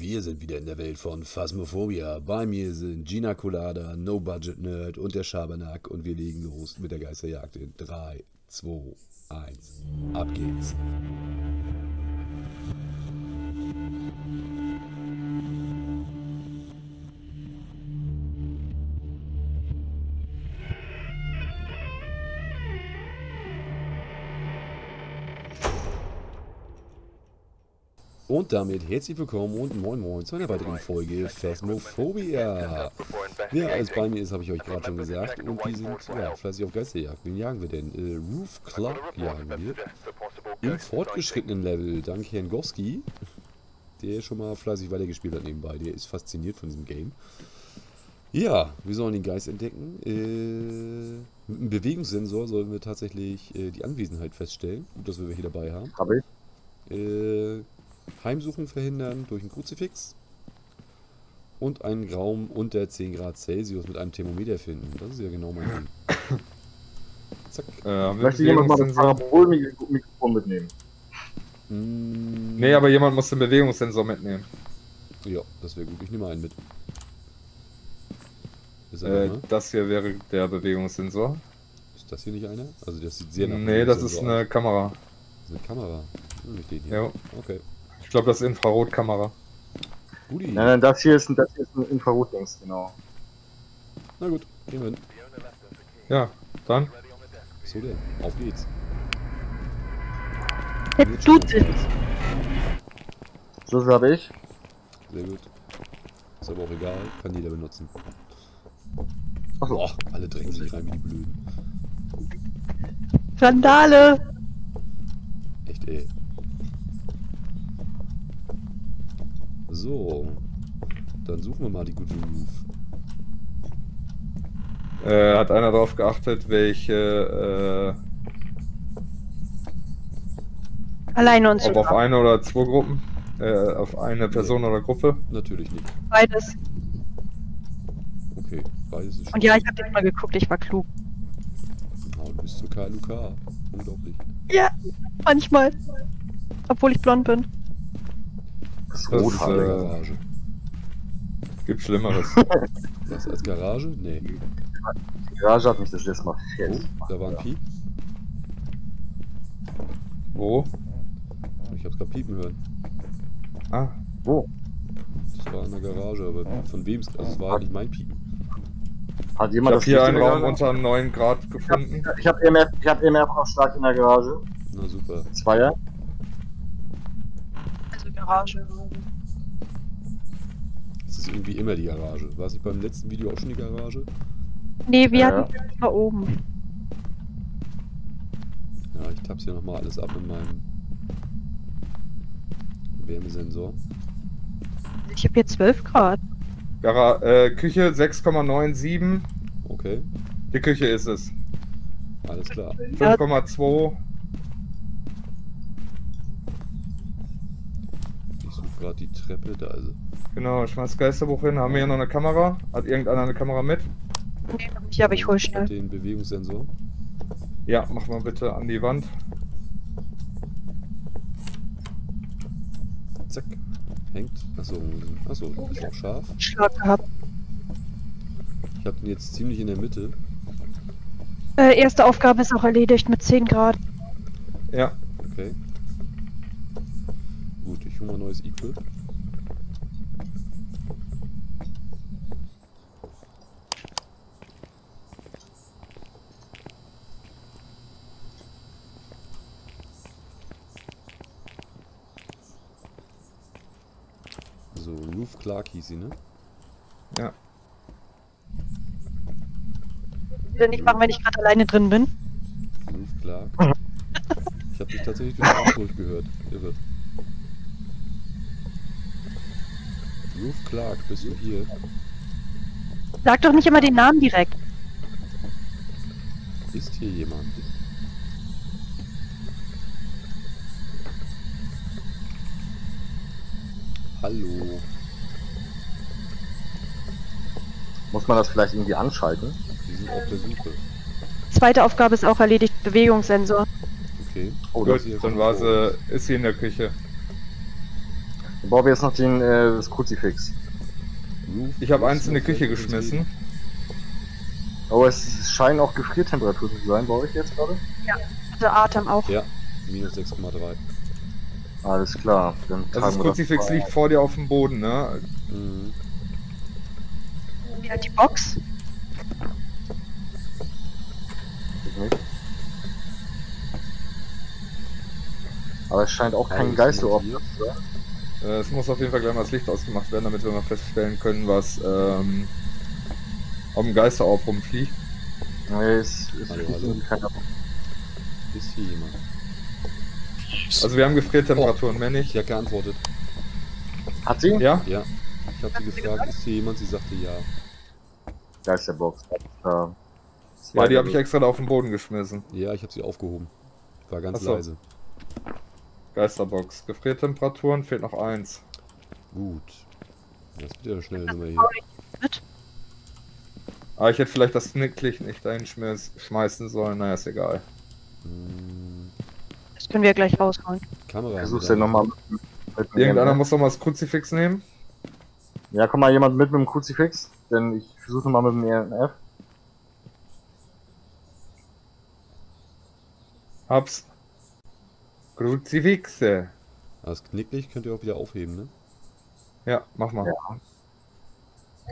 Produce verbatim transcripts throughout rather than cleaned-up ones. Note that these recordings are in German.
Wir sind wieder in der Welt von Phasmophobia. Bei mir sind Gina Colada, No Budget Nerd und der Schabernack und wir legen los mit der Geisterjagd in drei, zwei, eins. Ab geht's. Und damit herzlich willkommen und moin moin zu einer weiteren Folge Phasmophobia. Wer alles bei mir ist, habe ich euch gerade schon gesagt. Und die sind ja, fleißig auf Geisterjagd. Wen jagen wir denn? Äh, Roof Club jagen wir. Im fortgeschrittenen Level, dank Herrn Gorski, der schon mal fleißig weitergespielt hat nebenbei. Der ist fasziniert von diesem Game. Ja, wir sollen den Geist entdecken. Äh, mit einem Bewegungssensor sollen wir tatsächlich äh, die Anwesenheit feststellen. Gut, dass wir welche dabei haben. Hab ich. Äh... Heimsuchen verhindern durch ein Kruzifix und einen Raum unter zehn Grad Celsius mit einem Thermometer finden. Das ist ja genau mein Ding. Zack. Äh, Möchte jemand mal das Parabol-Mikrofon mitnehmen? Mm. Nee, aber jemand muss den Bewegungssensor mitnehmen. Ja, das wäre gut. Ich nehme einen mit. Ist äh, einer? Das hier wäre der Bewegungssensor. Ist das hier nicht einer? Also das sieht sehr nach Nee, das ist eine aus. Kamera. Das ist eine Kamera. Mit denen hier. Ja. Okay. Ich glaube, das ist Infrarotkamera. Nein, nein, das hier ist ein, das hier ist ein Infrarotdings, genau. Na gut, gehen wir hin. Ja, dann. So denn, auf geht's. Jetzt tut's. So habe ich. Sehr gut. Ist aber auch egal, kann jeder benutzen. Achso. Boah, alle drängen sich rein wie die Blöden. Skandale! Echt ey. So, dann suchen wir mal die gute Roof. Äh, hat einer darauf geachtet, welche äh, alleine und ob auf eine oder zwei Gruppen? Äh, auf eine Person nee. Oder Gruppe? Natürlich nicht. Beides. Okay, beides ist schön. Und ja, ich hab den mal geguckt, ich war klug. Genau, du bist so K L U K. Unglaublich. Ja, manchmal. Obwohl ich blond bin. Das, das ist, äh, Garage. Gibt Schlimmeres. Was als Garage? Nee. Die Garage hat mich das letzte Mal fertig oh, gemacht. Da war ein ja. Piep. Wo? Ich hab's gerade piepen hören. Ah, wo? Das war in der Garage, aber von wem? Also es war hat, nicht mein Piepen. Hat jemand das hier einen Raum unter neun Grad gefunden? Ich hab E M F, ich hab E M F-Aufschlag in der Garage. Na super. Zweier. Garage. Es ist irgendwie immer die Garage. War es nicht beim letzten Video auch schon die Garage? Nee, wir ja. hatten es da oben. Ja, ich tapp's hier nochmal alles ab mit meinem Wärmesensor. Ich habe hier zwölf Grad. Gara äh, Küche sechs Komma neun sieben. Okay. Die Küche ist es. Alles klar. fünf Komma zwei. Gerade die Treppe, da ist sie. Genau, schmeiß Geisterbuch hin. Haben wir hier noch eine Kamera? Hat irgendeiner eine Kamera mit? Nee, hab ich, aber ich hol schnell. Den Bewegungssensor. Ja, mach mal bitte an die Wand. Zack. Hängt. Achso, achso, ist auch scharf. Schlag gehabt. Ich hab den jetzt ziemlich in der Mitte. Äh, erste Aufgabe ist auch erledigt mit zehn Grad. Ja. Okay. Gut, ich hole mal neues Equip. So, Ruth Clark hieß sie, ne? Ja. Ich will nicht machen, wenn ich gerade alleine drin bin. Ruth Clark. Ich habe dich tatsächlich durch den Ausdruck gehört. Irre. Ruth Clark, bist du hier? Sag doch nicht immer den Namen direkt. Ist hier jemand? Hallo. Muss man das vielleicht irgendwie anschalten? Wir sind auf der Suche. Zweite Aufgabe ist auch erledigt, Bewegungssensor. Okay. Oh, gut, dann war sie, ist sie in der Küche. Wir brauchen jetzt noch den, äh, das Kruzifix. Ich habe eins in die Küche geschmissen. Aber oh, es scheinen auch Gefriertemperaturen zu sein bei euch jetzt gerade? Ja, der Atem auch. Ja, minus sechs Komma drei. Alles klar. Dann also das Kruzifix das liegt vor dir auf dem Boden, ne? Mhm. Ja, die Box. Okay. Aber es scheint auch kein Geist zu offen. Es muss auf jeden Fall gleich mal das Licht ausgemacht werden, damit wir mal feststellen können, was ähm, auf dem Geisterauf rumfliegt. Nee, es ist keiner. Ist hier jemand? Also wir haben Gefriertemperaturen, oh, mehr nicht. Ja, geantwortet. Hat sie? Ja? Ja. Ich habe sie gefragt, ist hier jemand? Sie sagte ja. Da ist der Box. Ja, ja, die habe ich extra da auf den Boden geschmissen. Ja, ich habe sie aufgehoben. War ganz Achso. leise. Geisterbox. Gefriertemperaturen, fehlt noch eins. Gut. Das wird ja eine schnelle Nummer hier. Ah, ich hätte vielleicht das Knicklicht nicht dahin schmeißen sollen. Naja, ist egal. Das können wir gleich rausholen. Kamera. Versuch's ja nochmal. Irgendeiner muss nochmal das Kruzifix nehmen. Ja, komm mal jemand mit mit dem Kruzifix. Denn ich versuche nochmal mit dem E N F. Hab's. Kruzifixe. Das Knicklicht könnt ihr auch wieder aufheben, ne? Ja, mach mal. Ja.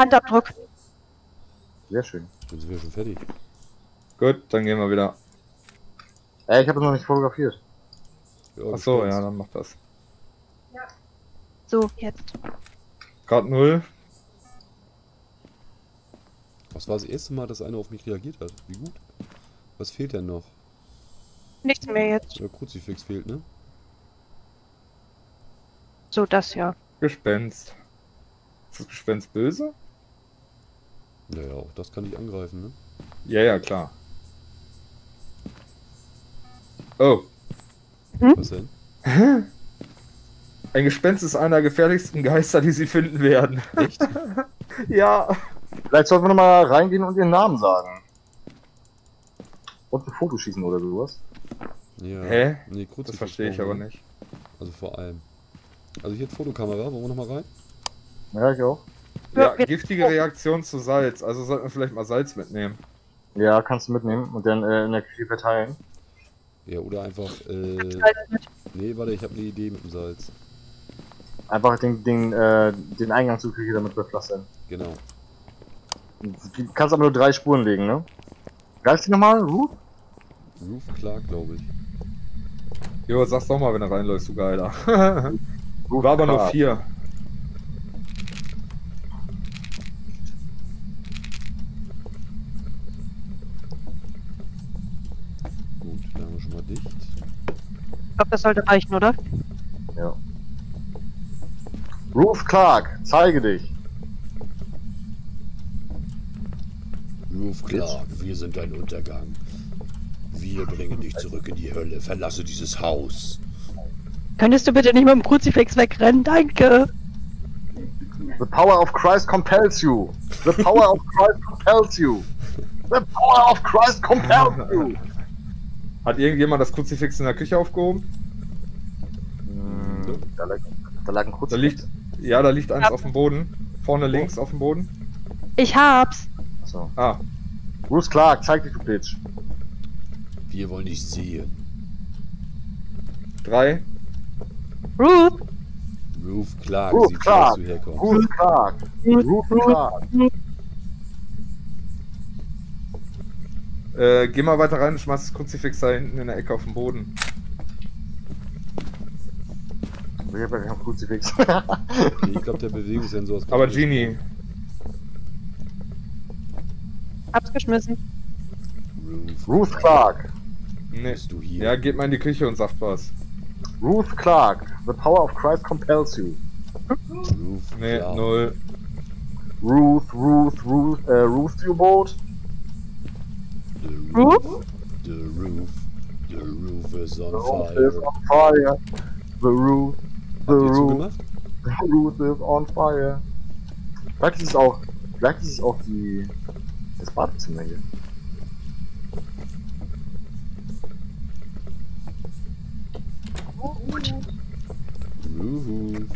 Handabdruck. Sehr schön. Dann sind wir schon fertig. Gut, dann gehen wir wieder. Ey, ich habe das noch nicht fotografiert. Ja, Achso, ja, dann mach das. Ja. So, jetzt. Grad null. Was war das erste Mal, dass einer auf mich reagiert hat? Wie gut? Was fehlt denn noch? Nichts mehr jetzt. Der Kruzifix fehlt, ne? So, das ja. Gespenst. Ist das Gespenst böse? Naja, auch das kann ich angreifen, ne? Ja, ja, klar. Oh. Hm? Was denn? Ein Gespenst ist einer der gefährlichsten Geister, die sie finden werden. Echt? Ja. Vielleicht sollten wir nochmal reingehen und ihren Namen sagen. Und ein Foto schießen oder sowas. Ja. Hä? Nee, Kruzifix, das verstehe ich aber nicht. Also vor allem. Also hier eine Fotokamera, wollen wir nochmal rein? Ja, ich auch. Ja, giftige Reaktion zu Salz. Also sollten wir vielleicht mal Salz mitnehmen. Ja, kannst du mitnehmen und dann äh, in der Küche verteilen. Ja, oder einfach... Äh, nee, warte, ich habe eine Idee mit dem Salz. Einfach den, den, äh, den Eingang zur Küche damit bepflastern. Genau. Du kannst aber nur drei Spuren legen, ne? Greifst du nochmal, Ruth? Roof Clark, glaube ich. Jo, sag's doch mal, wenn du reinläufst, du Geiler. War aber nur vier. Gut, da haben wir schon mal dicht. Ich glaube, das sollte reichen, oder? Ja. Roof Clark, zeige dich. Roof Clark, wir sind dein Untergang. Wir bringen dich zurück in die Hölle. Verlasse dieses Haus. Könntest du bitte nicht mit dem Kruzifix wegrennen? Danke. The power of Christ compels you. The power of Christ compels you. The power of Christ compels you. Hat irgendjemand das Kruzifix in der Küche aufgehoben? Hm, da, lag, da lag ein Kruzifix. Da liegt, ja, da liegt eins auf dem Boden. Vorne links auf dem Boden. Ich hab's. So. Ah. Bruce Clark, zeig dich, du Bitch. Wir wollen dich sehen. Drei. Roof. Roof Clark. Roof sieht Clark. Aus, wie er kommt. Roof Clark. Roof Clark. Äh, geh mal weiter rein und schmeiß das Kruzifix da hinten in der Ecke auf den Boden. Ich hab ja kein Kruzifix. Ich glaube, der Bewegungssensor ist. Aber Genie. Hab's geschmissen. Roof, Roof Clark. Nee. Bist du hier? Ja, geht mal in die Küche und sagt was. Ruth Clark, the power of Christ compels you. Ruth, nee, Clark. Null. Ruth, Ruth, Ruth, äh, Ruth, you boat. The roof, Ruth? The roof, the roof is on the fire. The roof is on fire. The roof, the roof, the roof is on fire. Vielleicht ist es auch, vielleicht ist es auch die, das Badezimmer hier. Roof,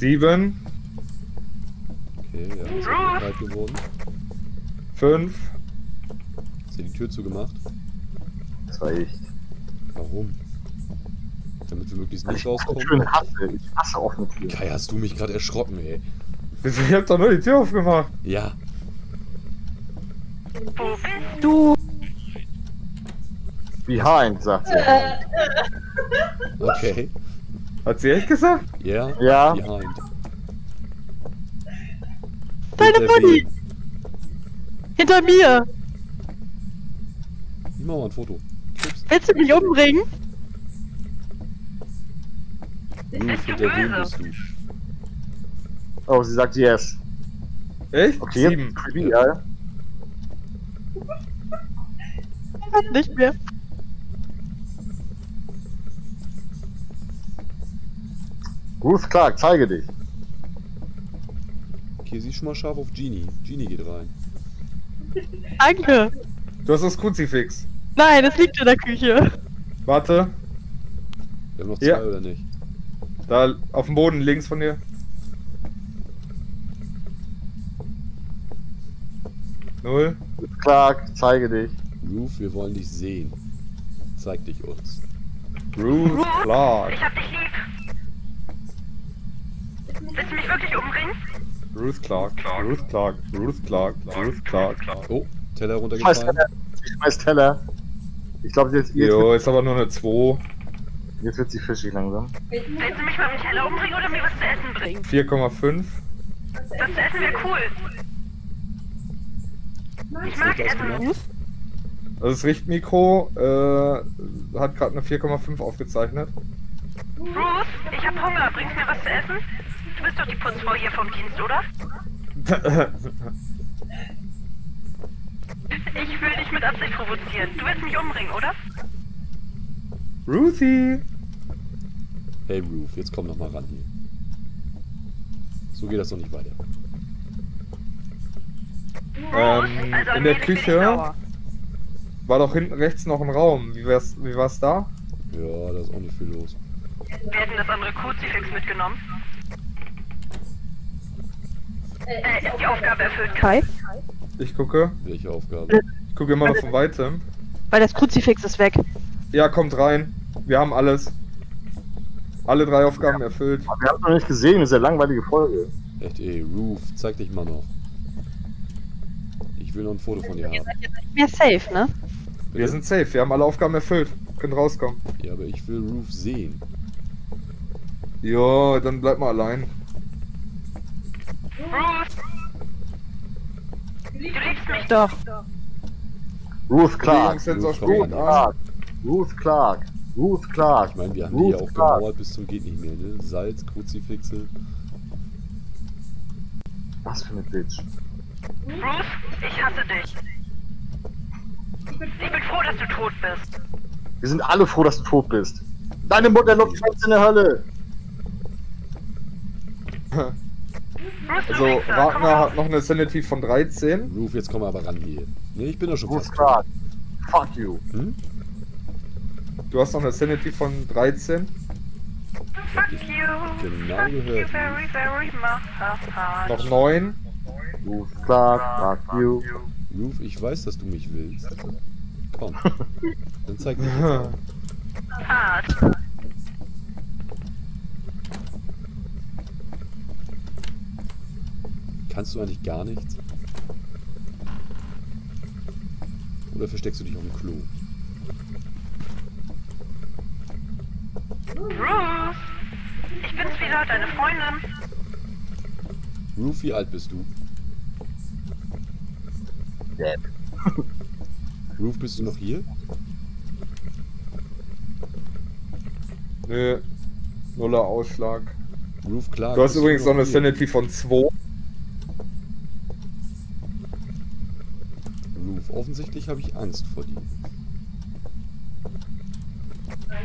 sieben. Okay, ja, ist breit geworden. fünf. Hast du die Tür zugemacht? Das war ich. Warum? Damit du wirklich nicht rauskommst. Ich hasse, ich hasse offene Tür. Kai, hast du mich gerade erschrocken, ey. Ich hab doch nur die Tür aufgemacht. Ja. Wo bist du? Behind, sagt sie. Okay. Hat sie echt gesagt? Ja. Yeah. Ja. Behind. Deine Buddy! Hinter mir! Ich mach mal ein Foto. Ups. Willst du mich umbringen? Ruf, hinter wem bist du? Oh, sie sagt yes. Echt? Okay, sieben. Creepy, ja. Ja. Nicht mehr. Ruth Clark, zeige dich. Okay, sie ist schon mal scharf auf Genie. Genie geht rein. Danke. Du hast das Kruzifix. Nein, das liegt in der Küche. Warte. Wir haben noch zwei, ja. Oder nicht? Da, auf dem Boden, links von dir. Null. Clark, zeige dich. Ruth, wir wollen dich sehen. Zeig dich uns. Ruth Clark. Ich hab dich lieb. Willst du mich wirklich umbringen? Ruth Clark, Ruth Clark, Ruth Clark, Ruth Clark. Oh, Teller runtergefallen. Ich schmeiß Teller. Ich glaube, jetzt... Jo, ist aber nur eine zwei. Jetzt wird sie fischig langsam. Willst du mich mal mit Teller umbringen oder mir was zu essen bringen? vier Komma fünf. Was zu essen wäre cool. Ich mag Essen. Also das Richtmikro äh, hat gerade eine vier Komma fünf aufgezeichnet. Ruth, ich hab Hunger. Bringst mir was zu essen? Du bist doch die Putzfrau hier vom Dienst, oder? Ich will dich mit Absicht provozieren. Du willst mich umbringen, oder? Ruthie! Hey Ruth, jetzt komm noch mal ran hier. So geht das doch nicht weiter. Ähm, also in der Küche war doch hinten rechts noch ein Raum. Wie wär's, wie war's da? Ja, da ist auch nicht viel los. Wir hätten das andere Kruzifix mitgenommen. Äh, ist die Aufgabe erfüllt, Kai? Ich gucke. Welche Aufgabe? Ich gucke immer noch von weitem. Weil das Kruzifix ist weg. Ja, kommt rein. Wir haben alles. Alle drei Aufgaben erfüllt. Aber wir haben es noch nicht gesehen, das ist eine langweilige Folge. Echt ey, Ruth, zeig dich mal noch. Ich will noch ein Foto von dir haben. Wir sind safe, ne? Wir sind safe, wir haben alle Aufgaben erfüllt. Können rauskommen. Ja, aber ich will Ruth sehen. Jo, dann bleib mal allein. Ruth! Du liebst mich doch! Ruth Clark! Ruth Clark! Ruth Clark! Ruth Clark! Ich meine, wir haben die ja auch gemauert bis zum geht nicht mehr, ne? Salz, Kruzifixe. Was für eine Bitch. Ruth, ich hasse dich. Ich bin froh, dass du tot bist. Wir sind alle froh, dass du tot bist. Deine Mutter lockt Schwanz in der Hölle. Also, Wagner hat noch eine Sanity von dreizehn. Ruth, jetzt komm aber ran hier. Nee, ich bin doch schon fast tot. Fuck you. Hm? Du hast noch eine Sanity von dreizehn. Fuck you. Genau gehört. Noch neun. Roof, Clark, Clark, you. Roof, ich weiß, dass du mich willst. Komm. Dann zeig mich jetzt. Hart. Kannst du eigentlich gar nichts? Oder versteckst du dich auf dem Klo? Roof! Ich bin's wieder, deine Freundin. Roof, wie alt bist du? Dead. Roof, bist du noch hier? Nö. Nuller Ausschlag. Roof, klar. Du hast übrigens noch eine Sanity von zwei. Roof, offensichtlich habe ich Angst vor dir.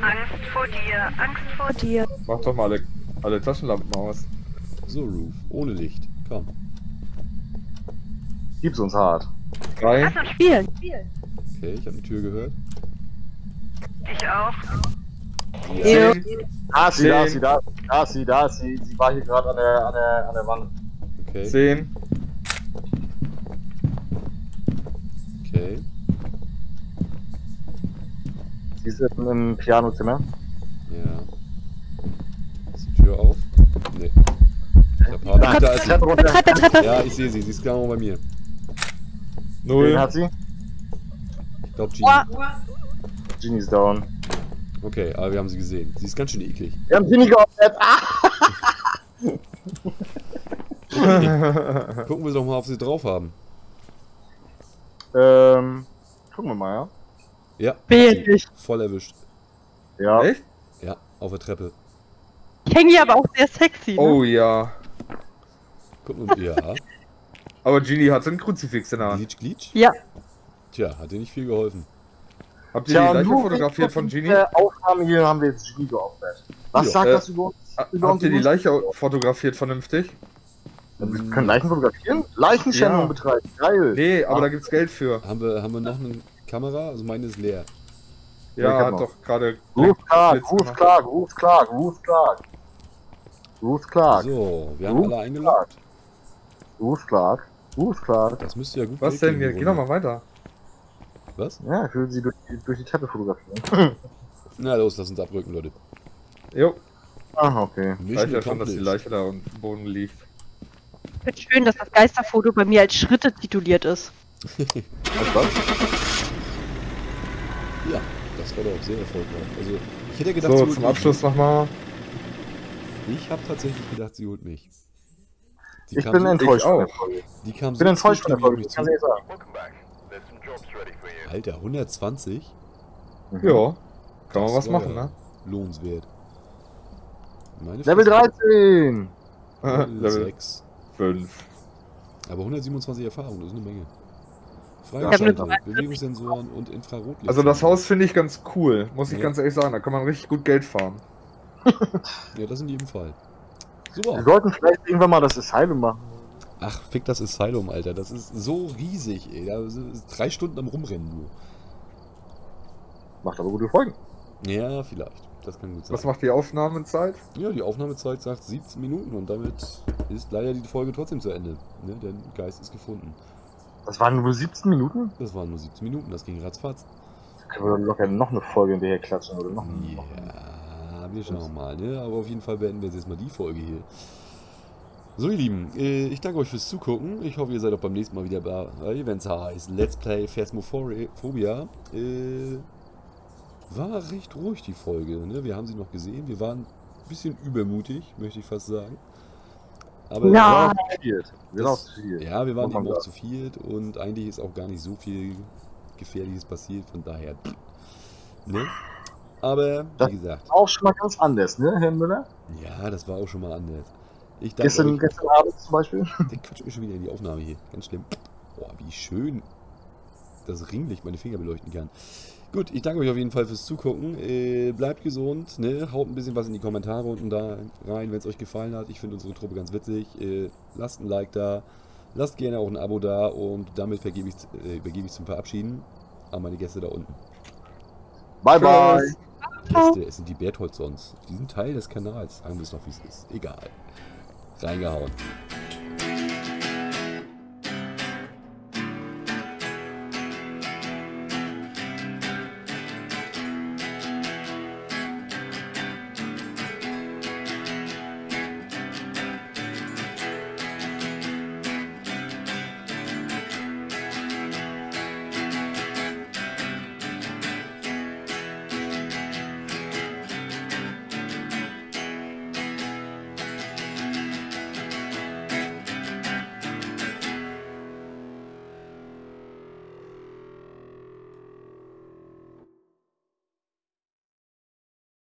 Angst vor dir, Angst vor dir. Mach doch mal alle, alle Taschenlampen aus. So, Roof, ohne Licht. Komm. Gib's uns hart. Rein. Lass uns spielen. Okay, ich hab eine Tür gehört. Ich auch. Ja. Da ist sie, da ist sie, da ist sie, da ist sie. Sie war hier gerade an der, an, der, an der Wand. Okay. zehn. Okay. Sie ist jetzt im Pianozimmer. Ja. Ist die Tür auf? Nee. Der da ist sie. Treppe, Treppe, Treppe. Ja, ich sehe sie. Sie ist genau bei mir. Null. Wen hat sie? Ich glaube, Genie. Genie ist down. Okay, aber wir haben sie gesehen. Sie ist ganz schön eklig. Wir haben Genie geopfert. Ah! Gucken wir doch mal, ob sie drauf haben. Ähm, gucken wir mal, ja? Ja. Bin voll erwischt. Ja. Echt? Ja, auf der Treppe. Ich hänge hier aber auch sehr sexy, ne? Oh ja. Gucken wir mal, ja. Aber Genie hat so ein Kruzifix in der Hand. Glitch, glitch? Ja. Tja, hat dir nicht viel geholfen. Habt ihr ja, die Leiche fotografiert von Genie? Äh, Aufnahmen hier haben wir jetzt Genie geopfert. Was ja. sagt äh, das über uns? Über habt ihr die Leiche fotografiert vernünftig? Ja, wir können Leichen fotografieren? Leichenschändung ja. betreiben, geil. Nee, aber ah. da gibt's Geld für. Haben wir, haben wir noch eine Kamera? Also meine ist leer. Ja, ja hat doch gerade... Ruth Clark, Ruth Clark, Ruth Clark, Ruth Clark. Ruth Clark. So, wir haben Ruth alle eingeloggt. Ruth Clark, Ruth Clark. Das müsste ja gut Was denn? Gehen doch mal weiter. Was? Ja, ich will sie durch, durch die Treppe fotografieren. Na los, lass uns abrücken, Leute. Jo. Ach, okay. Ich weiß ja schon, dass die Leiche da am Boden liegt. Ich finde schön, dass das Geisterfoto bei mir als Schritte tituliert ist. Was? Ja, das war doch sehr erfolgreich. Also, ich hätte gedacht, so, zum Abschluss nochmal. Ich habe tatsächlich gedacht, sie holt mich. Die ich bin so enttäuscht. Ich die kam bin so enttäuscht von der Folge, ich kann sie sagen. Alter, hundertzwanzig? Mhm. Ja, kann man was machen, ne? Lohnenswert. Meine Level dreizehn! Level sechs. fünf. Aber hundertsiebenundzwanzig Erfahrung, das ist eine Menge. Freigeschaltet, Bewegungssensoren und Infrarotlicht. Also das Haus finde ich ganz cool, muss ich ja. ganz ehrlich sagen. Da kann man richtig gut Geld fahren. Ja, das in jedem Fall. Super. Wir sollten vielleicht irgendwann mal das Asylum machen. Ach, fick das Asylum, Alter. Das ist so riesig, ey. Da sind drei Stunden am Rumrennen nur. Macht aber gute Folgen. Ja, vielleicht. Das kann gut sein. Was macht die Aufnahmezeit? Ja, die Aufnahmezeit sagt siebzehn Minuten und damit ist leider die Folge trotzdem zu Ende. Ne? Denn Geist ist gefunden. Das waren nur siebzehn Minuten? Das waren nur siebzehn Minuten, das ging ratzfatz. Da können wir doch locker noch eine Folge in der hier klatschen oder noch eine. Ja, wir schauen mal, ne? Aber auf jeden Fall beenden wir jetzt mal die Folge hier. So ihr Lieben, ich danke euch fürs Zugucken. Ich hoffe, ihr seid auch beim nächsten Mal wieder bei, wenn es heißt Let's Play Phasmophobia. Äh, war recht ruhig die Folge, ne? Wir haben sie noch gesehen. Wir waren ein bisschen übermutig, möchte ich fast sagen. Aber ja. Wir waren auch zu viert. Ja, wir waren eben auch zu viert und eigentlich ist auch gar nicht so viel Gefährliches passiert, von daher. Ne? Aber, wie gesagt. Das war auch schon mal ganz anders, ne, Herr Müller? Ja, das war auch schon mal anders. Ich gestern, gestern Abend zum Beispiel. Den quatsch ich schon wieder in die Aufnahme hier. Ganz schlimm. Boah, wie schön das Ringlicht meine Finger beleuchten kann. Gut, ich danke euch auf jeden Fall fürs Zugucken. Äh, bleibt gesund, ne? Haut ein bisschen was in die Kommentare unten da rein, wenn es euch gefallen hat. Ich finde unsere Truppe ganz witzig. Äh, lasst ein Like da. Lasst gerne auch ein Abo da. Und damit vergebe ich, äh, übergebe ich zum Verabschieden an meine Gäste da unten. Bye, bye. Gäste, es sind die Bertholdsons. Diesen Teil des Kanals. Sagen wir es noch, wie es ist. Egal. Reingehauen.